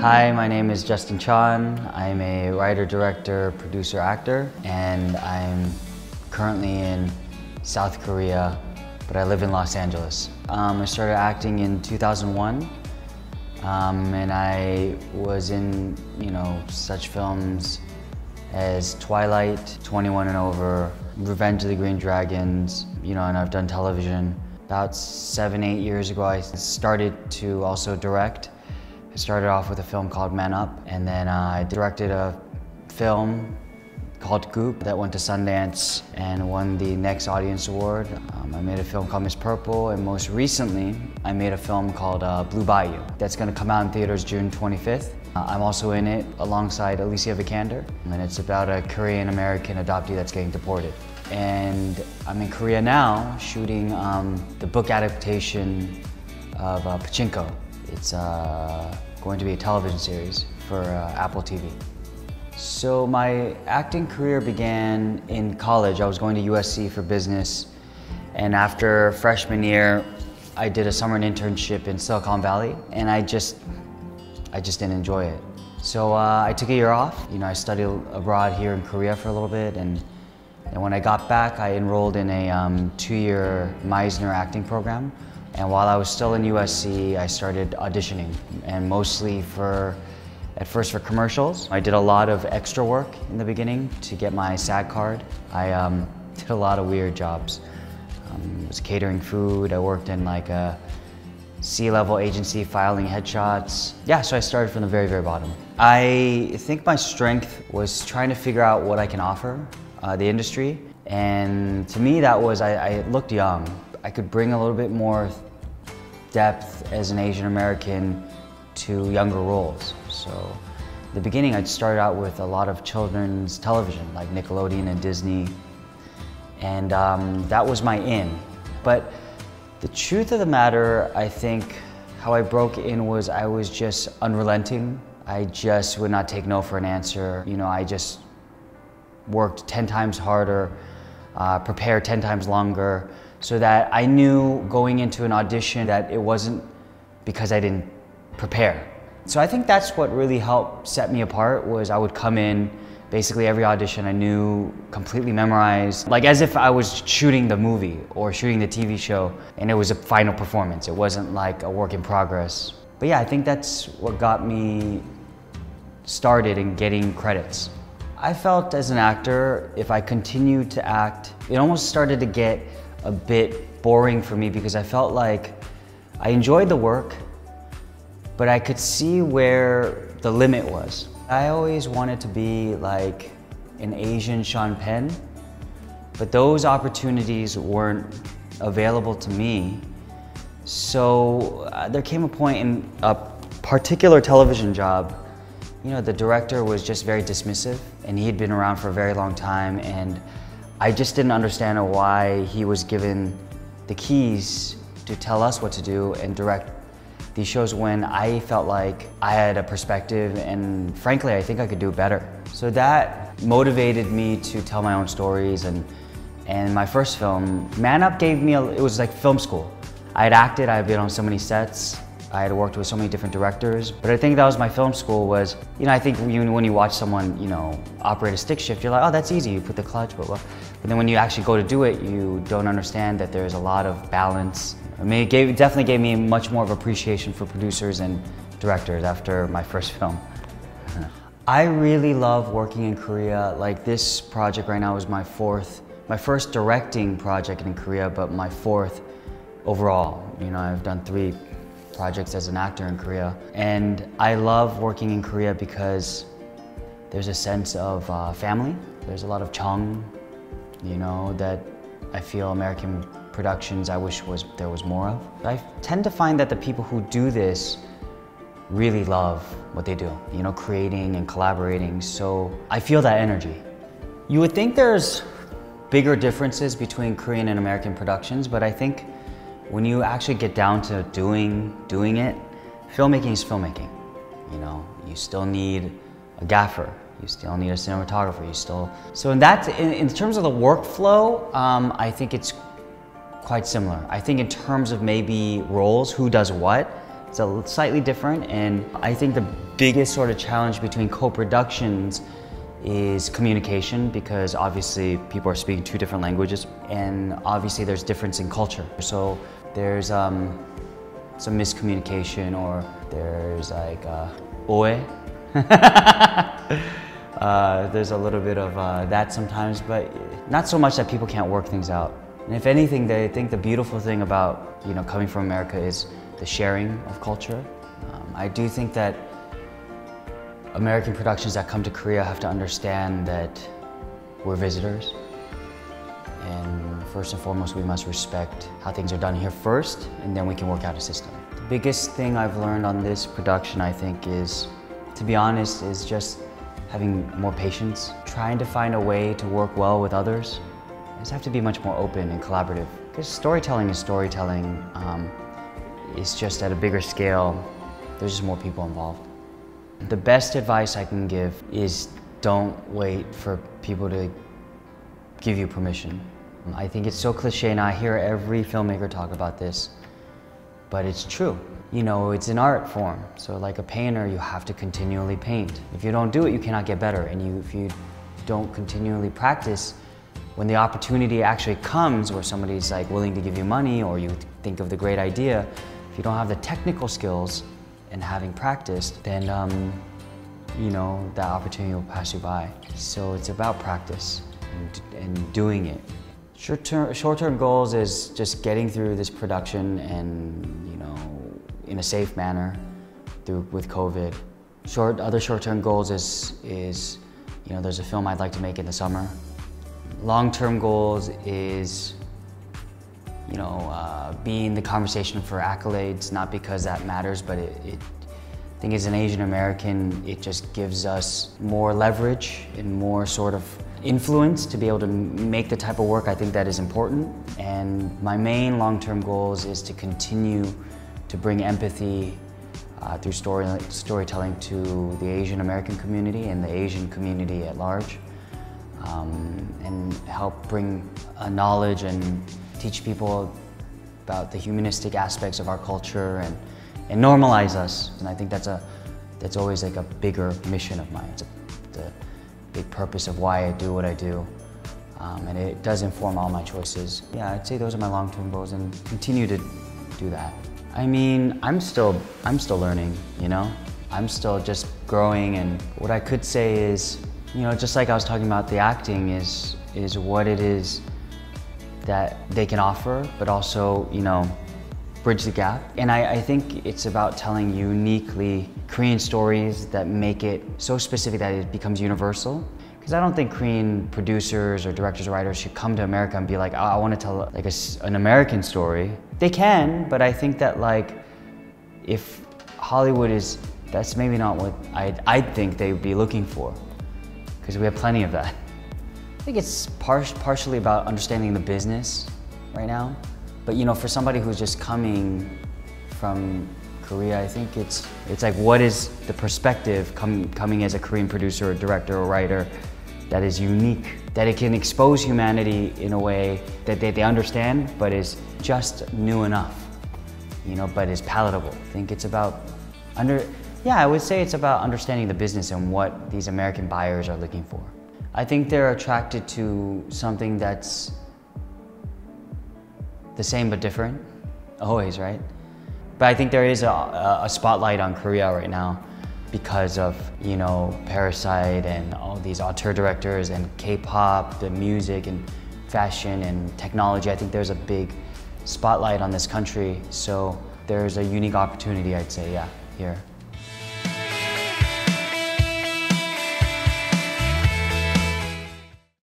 Hi, my name is Justin Chon. I'm a writer, director, producer, actor, and I'm currently in South Korea, but I live in Los Angeles. I started acting in 2001, and I was in, such films as Twilight, 21 and Over, Revenge of the Green Dragons, and I've done television. About 7-8 years ago, I started to also direct. I started off with a film called Man Up, and then I directed a film called Goop that went to Sundance and won the Next Audience Award. I made a film called Miss Purple, and most recently, I made a film called Blue Bayou that's gonna come out in theaters June 25th. I'm also in it alongside Alicia Vikander, and it's about a Korean-American adoptee that's getting deported. And I'm in Korea now shooting the book adaptation of Pachinko. It's going to be a television series for Apple TV. So my acting career began in college. I was going to USC for business, and after freshman year, I did a summer internship in Silicon Valley, and I just didn't enjoy it. So I took a year off. I studied abroad here in Korea for a little bit, and when I got back, I enrolled in a 2-year Meisner acting program. And while I was still in USC, I started auditioning, and mostly at first for commercials. I did a lot of extra work in the beginning to get my SAG card. I did a lot of weird jobs. Was catering food. I worked in like a C-level agency filing headshots. Yeah, so I started from the very, very bottom. I think my strength was trying to figure out what I can offer the industry. And to me, that was, I looked young. I could bring a little bit more depth as an Asian American to younger roles. So in the beginning, I'd start out with a lot of children's television, like Nickelodeon and Disney. And that was my in. But the truth of the matter, I think, how I broke in was I was just unrelenting. I just would not take no for an answer. I just worked 10 times harder, prepared 10 times longer, so that I knew going into an audition that it wasn't because I didn't prepare. So I think that's what really helped set me apart, was I would come in, basically every audition I knew, completely memorized, like as if I was shooting the movie or shooting the TV show, and it was a final performance. It wasn't like a work in progress. But yeah, I think that's what got me started in getting credits. I felt as an actor, if I continued to act, it almost started to get a bit boring for me, because I felt like I enjoyed the work, but I could see where the limit was. I always wanted to be like an Asian Sean Penn, but those opportunities weren't available to me. So there came a point in a particular television job, the director was just very dismissive, and he had been around for a very long time, and I just didn't understand why he was given the keys to tell us what to do and direct these shows when I felt like I had a perspective, and frankly, I think I could do better. So that motivated me to tell my own stories, and my first film, Man Up, gave me it was like film school. I had acted, I had been on so many sets, I had worked with so many different directors, but I think that was my film school was, I think when you watch someone, operate a stick shift, you're like, oh, that's easy, you put the clutch, blah, blah. But then when you actually go to do it, you don't understand that there's a lot of balance. I mean, it definitely gave me much more of appreciation for producers and directors after my first film. I really love working in Korea. Like this project right now is my first directing project in Korea, but my fourth overall. I've done 3 projects as an actor in Korea. And I love working in Korea because there's a sense of family. There's a lot of chang, that I feel American productions I wish there was more of. I tend to find that the people who do this really love what they do, creating and collaborating. So I feel that energy. You would think there's bigger differences between Korean and American productions, but I think when you actually get down to doing it, filmmaking is filmmaking. You still need a gaffer, you still need a cinematographer, So in terms of the workflow, I think it's quite similar. I think in terms of maybe roles, who does what, It's a slightly different, and I think the biggest sort of challenge between co-productions is communication, because obviously people are speaking two different languages, and obviously there's difference in culture. So there's some miscommunication, or there's like oe. There's a little bit of that sometimes, but not so much that people can't work things out. And if anything, they think the beautiful thing about, you know, coming from America is the sharing of culture. I do think that American productions that come to Korea have to understand that we're visitors, and first and foremost we must respect how things are done here first, and then we can work out a system. The biggest thing I've learned on this production, I think, is, to be honest, is just having more patience, trying to find a way to work well with others. I just have to be much more open and collaborative, because storytelling is storytelling. It's just at a bigger scale, there's just more people involved. The best advice I can give is don't wait for people to give you permission. I think it's so cliche, and I hear every filmmaker talk about this, but it's true. You know, it's an art form. So like a painter, you have to continually paint. If you don't do it, you cannot get better. And if you don't continually practice, when the opportunity actually comes where somebody's like willing to give you money, or you think of the great idea, if you don't have the technical skills, and having practiced, then you know, that opportunity will pass you by. So it's about practice and doing it. Short-term goals is just getting through this production, and you know, in a safe manner with COVID. Other short-term goals is you know, there's a film I'd like to make in the summer. Long-term goals is, you know, be in the conversation for accolades, not because that matters, but I think as an Asian American, it just gives us more leverage and more sort of influence to be able to make the type of work I think that is important. And my main long-term goals is to continue to bring empathy through storytelling to the Asian American community and the Asian community at large, and help bring a knowledge and teach people about the humanistic aspects of our culture, and normalize us. And I think that's always like a bigger mission of mine. It's the big purpose of why I do what I do. And it does inform all my choices. Yeah, I'd say those are my long-term goals, and continue to do that. I mean, I'm still learning, you know? I'm still just growing, and what I could say is, you know, just like I was talking about the acting is what it is that they can offer, but also, you know, bridge the gap. And I think it's about telling uniquely Korean stories that make it so specific that it becomes universal. Because I don't think Korean producers or directors or writers should come to America and be like, oh, I want to tell like an American story. They can, but I think that like, if Hollywood is, that's maybe not what I'd think they would be looking for, because we have plenty of that. I think it's partially about understanding the business right now. But you know, for somebody who's just coming from Korea, I think it's like, what is the perspective coming as a Korean producer or director or writer that is unique, that it can expose humanity in a way that they understand, but is just new enough, you know, but is palatable. I think it's about I would say it's about understanding the business and what these American buyers are looking for. I think they're attracted to something that's the same but different, always, right? But I think there is a spotlight on Korea right now because of, you know, Parasite and all these auteur directors and K-pop, the music and fashion and technology. I think there's a big spotlight on this country, so there's a unique opportunity, I'd say, yeah, here.